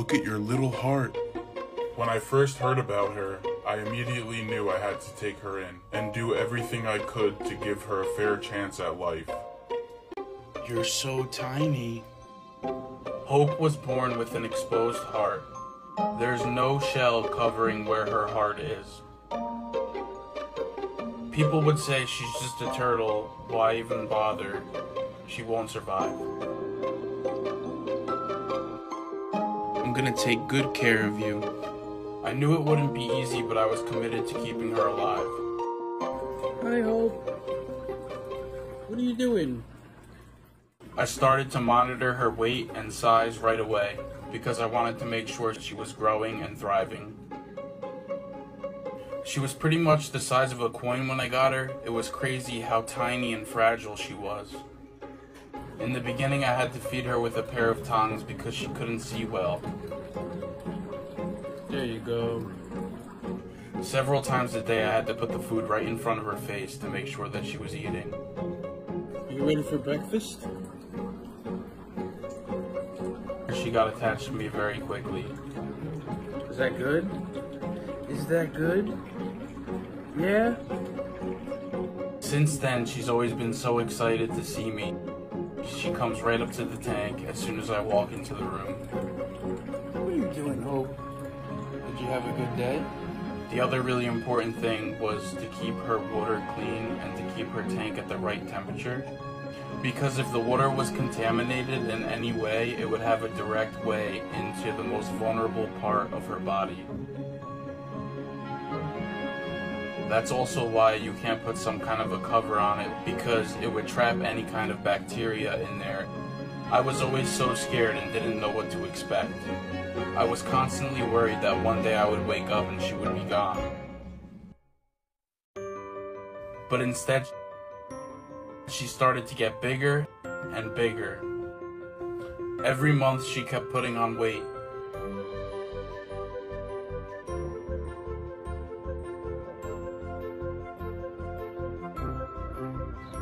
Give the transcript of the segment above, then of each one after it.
Look at your little heart. When I first heard about her, I immediately knew I had to take her in and do everything I could to give her a fair chance at life. You're so tiny. Hope was born with an exposed heart. There's no shell covering where her heart is. People would say she's just a turtle, why even bother? She won't survive. I'm gonna take good care of you. I knew it wouldn't be easy, but I was committed to keeping her alive. Hi, Hope. What are you doing? I started to monitor her weight and size right away, because I wanted to make sure she was growing and thriving. She was pretty much the size of a coin when I got her. It was crazy how tiny and fragile she was. In the beginning, I had to feed her with a pair of tongs because she couldn't see well. There you go. Several times a day, I had to put the food right in front of her face to make sure that she was eating. Are you ready for breakfast? She got attached to me very quickly. Is that good? Is that good? Yeah? Since then, she's always been so excited to see me. She comes right up to the tank as soon as I walk into the room. What are you doing, Hope? Did you have a good day? The other really important thing was to keep her water clean and to keep her tank at the right temperature. Because if the water was contaminated in any way, it would have a direct way into the most vulnerable part of her body. That's also why you can't put some kind of a cover on it, because it would trap any kind of bacteria in there. I was always so scared and didn't know what to expect. I was constantly worried that one day I would wake up and she would be gone. But instead, she started to get bigger and bigger. Every month she kept putting on weight.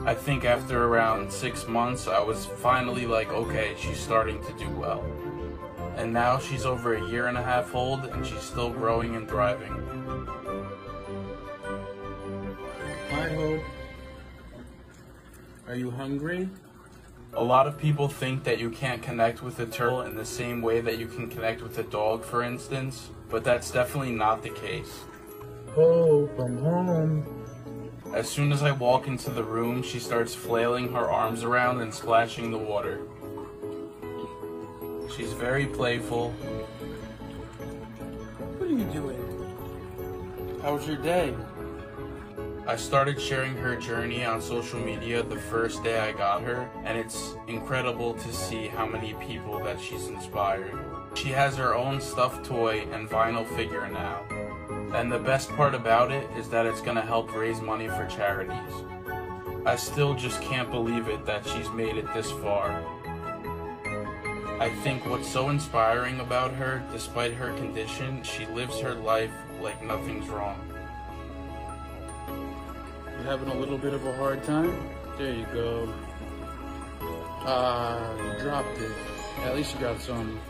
I think after around 6 months, I was finally like, okay, she's starting to do well. And now she's over a 1.5 years old and she's still growing and thriving. Hi, Hope. Are you hungry? A lot of people think that you can't connect with a turtle in the same way that you can connect with a dog, for instance, but that's definitely not the case. Hope, I'm home. As soon as I walk into the room, she starts flailing her arms around and splashing the water. She's very playful. What are you doing? How was your day? I started sharing her journey on social media the first day I got her, and it's incredible to see how many people that she's inspired. She has her own stuffed toy and vinyl figure now. And the best part about it is that it's gonna help raise money for charities. I still just can't believe it that she's made it this far. I think what's so inspiring about her, despite her condition, she lives her life like nothing's wrong. Having a little bit of a hard time? There you go. Dropped it. At least you got some.